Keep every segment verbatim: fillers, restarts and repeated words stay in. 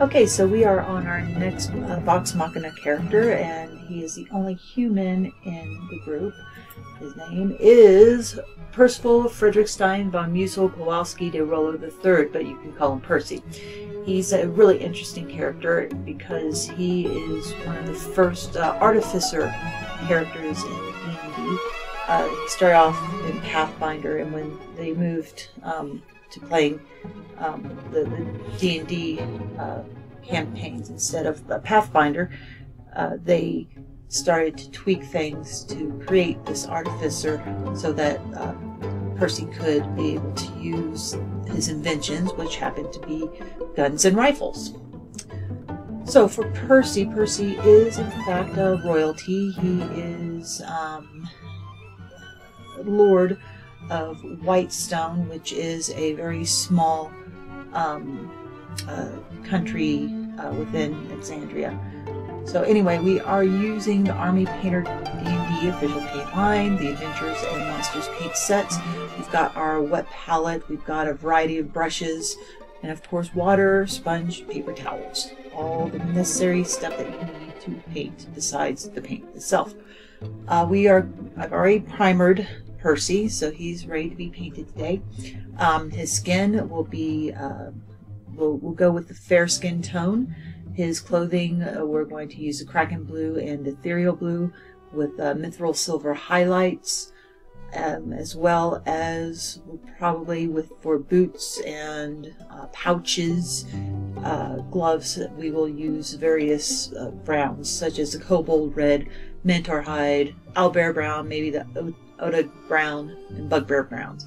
Okay, so we are on our next uh, Vox Machina character, and he is the only human in the group. His name is Percival Friedrichstein von Muselkowski de Rollo the third, but you can call him Percy. He's a really interesting character because he is one of the first uh, Artificer characters in D and D. Uh, he started off in Pathfinder, and when they moved um, to playing um, the D and D uh, campaigns instead of the Pathfinder, uh, they started to tweak things to create this Artificer so that uh, Percy could be able to use his inventions, which happened to be guns and rifles. So for Percy, Percy is in fact a royalty. He is um, Lord of Whitestone, which is a very small um, uh, country uh, within Alexandria. So anyway, we are using the Army Painter D and D official paint line, the Adventures and Monsters paint sets. We've got our wet palette, we've got a variety of brushes, and of course water, sponge, paper towels. All the necessary stuff that you need to paint besides the paint itself. Uh, we are, I've already primered Percy, so he's ready to be painted today. Um, his skin will be, uh, we'll, we'll go with the fair skin tone. His clothing, uh, we're going to use a Kraken blue and ethereal blue with uh, mithril silver highlights, um, as well as probably with for boots and uh, pouches, uh, gloves, we will use various uh, browns such as the cobalt red, mentor hide, owlbear brown, maybe the Oda brown, and bugbear browns.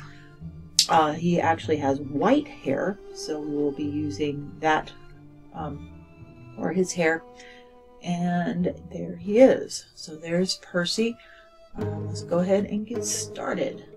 Uh, he actually has white hair, so we will be using that um, or his hair, and there he is. So there's Percy. Um, let's go ahead and get started.